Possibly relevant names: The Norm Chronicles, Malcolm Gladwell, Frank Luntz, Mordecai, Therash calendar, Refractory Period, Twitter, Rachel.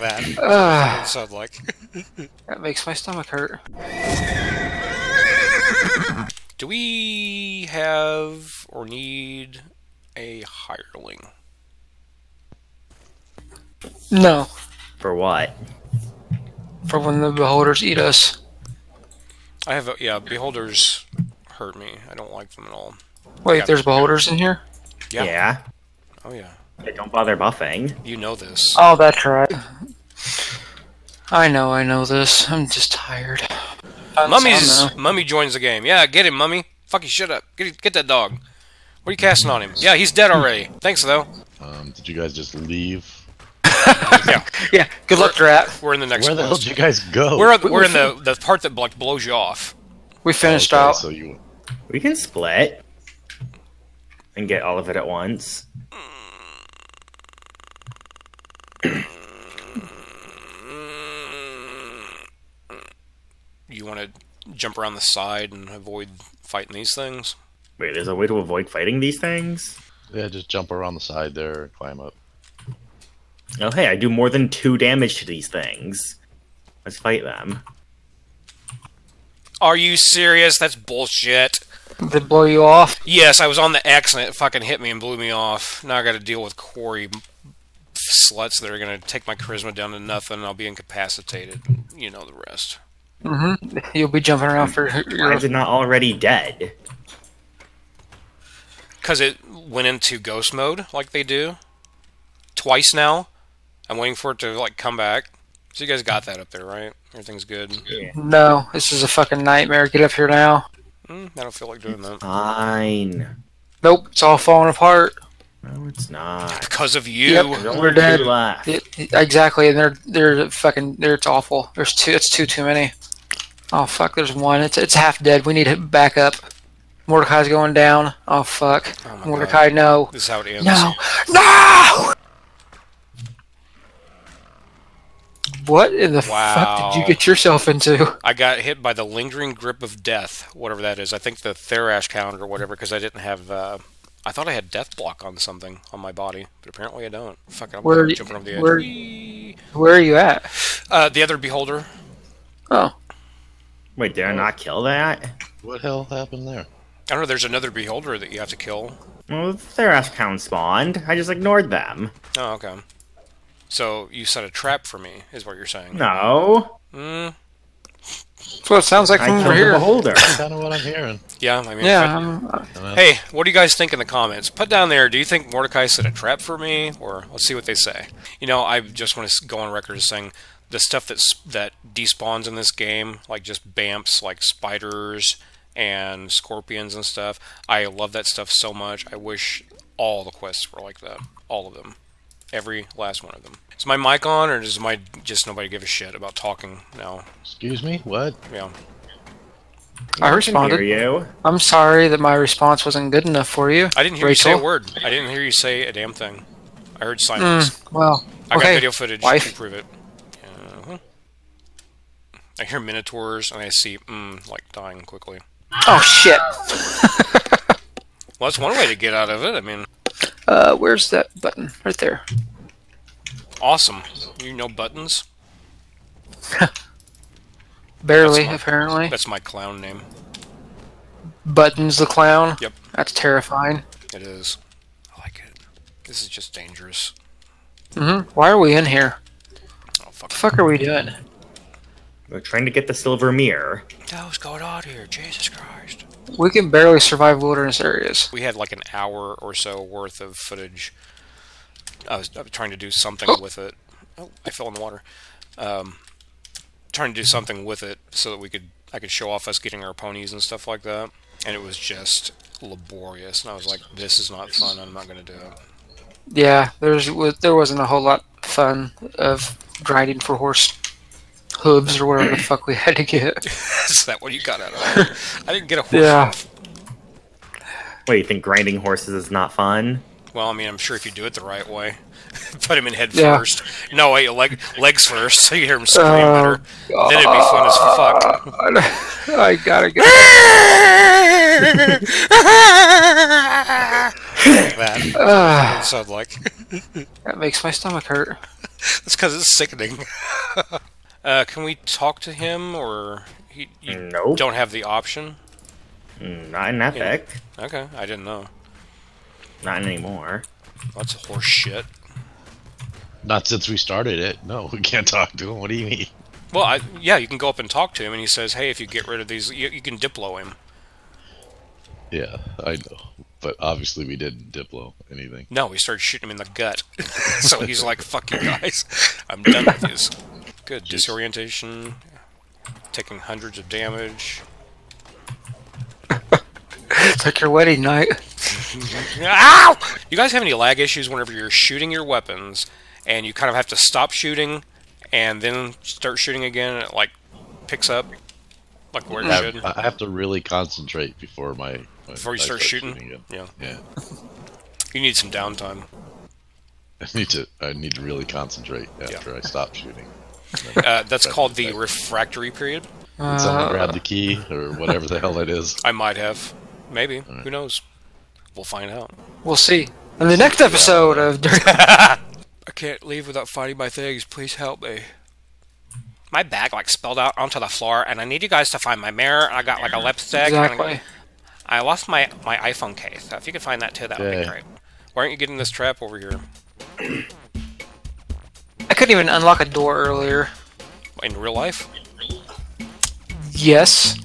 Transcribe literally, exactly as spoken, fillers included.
That, uh, it sounds like. That makes my stomach hurt. Do we have or need a hireling? No. For what? For when the beholders eat us. I have a, yeah, beholders hurt me. I don't like them at all. Wait, there's beholders in here? Yeah. Yeah. Oh yeah. They don't bother buffing. You know this. Oh, that's right. I know, I know this. I'm just tired. Mummy's Mummy joins the game. Yeah, get him, Mummy. Fuck you, shut up. Get get that dog. What are you casting on him? Yeah, he's dead already. Thanks though. Um, did you guys just leave? Yeah. Yeah. Good luck, Drat. We're in the next. Where the hell did you guys go? We're we're, we're in the the part that like blows you off. We finished oh, okay, out. So you. We can split and get all of it at once. You want to jump around the side and avoid fighting these things? Wait, there's a way to avoid fighting these things? Yeah, just jump around the side there and climb up. Oh, hey, I do more than two damage to these things. Let's fight them. Are you serious? That's bullshit. Did they blow you off? Yes, I was on the X and it fucking hit me and blew me off. Now I gotta deal with Corey sluts that are gonna take my charisma down to nothing and I'll be incapacitated. You know the rest. Mm-hmm. You'll be jumping around for... Why is it not already dead? Because it went into ghost mode, like they do. Twice now. I'm waiting for it to, like, come back. So you guys got that up there, right? Everything's good? Yeah. No, this is a fucking nightmare. Get up here now. Mm, I don't feel like doing that. Fine. Nope, it's all falling apart. No, it's not. Because of you. Yep, we're dead. It, exactly, and they're they're fucking they're it's awful. There's two. It's two too many. Oh fuck, there's one. It's it's half dead. We need to back up. Mordecai's going down. Oh fuck. Oh, Mordecai, God. No. This is how it ends. No. No. What in the wow. fuck did you get yourself into? I got hit by the lingering grip of death, whatever that is. I think the Therash calendar or whatever, because I didn't have. Uh, I thought I had death block on something on my body, but apparently I don't. Fuck it, I'm where are you, jumping over the edge. Where, where are you at? Uh, the other beholder. Oh. Wait, did I not kill that? What hell happened there? I don't know, there's another beholder that you have to kill. Well, the Therash Count spawned. I just ignored them. Oh, okay. So you set a trap for me, is what you're saying. No. Mm. That's what it sounds like from over here. That's kind of what I'm hearing. Yeah, I mean... Yeah, I'm, I'm, hey, what do you guys think in the comments? Put down there, do you think Mordecai set a trap for me? Or let's see what they say. You know, I just want to go on record as saying the stuff that's, that despawns in this game, like just bamps, like spiders and scorpions and stuff, I love that stuff so much. I wish all the quests were like that. All of them. Every last one of them. Is my mic on, or does my just nobody give a shit about talking now? Excuse me? What? Yeah. I responded. I can hear you. I'm sorry that my response wasn't good enough for you. I didn't hear Rachel. you say a word. I didn't hear you say a damn thing. I heard silence. Mm, well, I okay. got video footage Wife. to prove it. Uh-huh. I hear minotaurs, and I see mm, like dying quickly. Oh shit! Well, that's one way to get out of it. I mean. Uh, where's that button? Right there. Awesome. You know buttons? Barely, that's my, apparently. That's my clown name. Buttons the clown? Yep. That's terrifying. It is. I like it. This is just dangerous. Mm-hmm. Why are we in here? Oh, fuck. The fuck are we doing? We're trying to get the silver mirror. What the hell's going on here? Jesus Christ. We can barely survive wilderness areas. We had like an hour or so worth of footage. I was, I was trying to do something oh. with it. Oh, I fell in the water. Um, trying to do something with it so that we could, I could show off us getting our ponies and stuff like that. And it was just laborious. And I was like, this is not fun. I'm not going to do it. Yeah, there's there wasn't a whole lot of fun of grinding for horse hooves or whatever the fuck we had to get. Is that what you got out of it? I didn't get a horse. Yeah. What, you think grinding horses is not fun? Well, I mean, I'm sure if you do it the right way. Put him in head yeah. first. No, wait, leg, legs first, so you hear him scream uh, better. Uh, then it'd be fun as fuck. I gotta get That uh, sound like. That makes my stomach hurt. That's because it's sickening. uh, can we talk to him, or he? You nope. Don't have the option. Not in that deck. Yeah. Okay, I didn't know. Not anymore. That's horse shit. Not since we started it. No, we can't talk to him. What do you mean? Well, I, yeah, you can go up and talk to him, and he says, "Hey, if you get rid of these, you, you can diplo him." Yeah, I know. But obviously we didn't diplo anything. No, we started shooting him in the gut. So he's like, fuck you guys. I'm done with this. Good. Jeez. Disorientation. Taking hundreds of damage. It's like your wedding night. Ow! You guys have any lag issues whenever you're shooting your weapons, and you kind of have to stop shooting, and then start shooting again, and it, like, picks up? Like where it should? I have to really concentrate before my... Before you start, start shooting, shooting yeah, yeah. You need some downtime. I need to. I need to really concentrate after yeah. I stop shooting. Uh, that's called the refractory period. Uh, someone grab the key or whatever the hell it is. I might have, maybe. Right. Who knows? We'll find out. We'll see in the next episode of. I can't leave without finding my things. Please help me. My bag like spilled out onto the floor, and I need you guys to find my mirror. I got like a lipstick. Exactly. And I lost my, my iPhone case, so if you could find that too, that would yeah. be great. Why aren't you getting this trap over here? I couldn't even unlock a door earlier. In real life? Yes.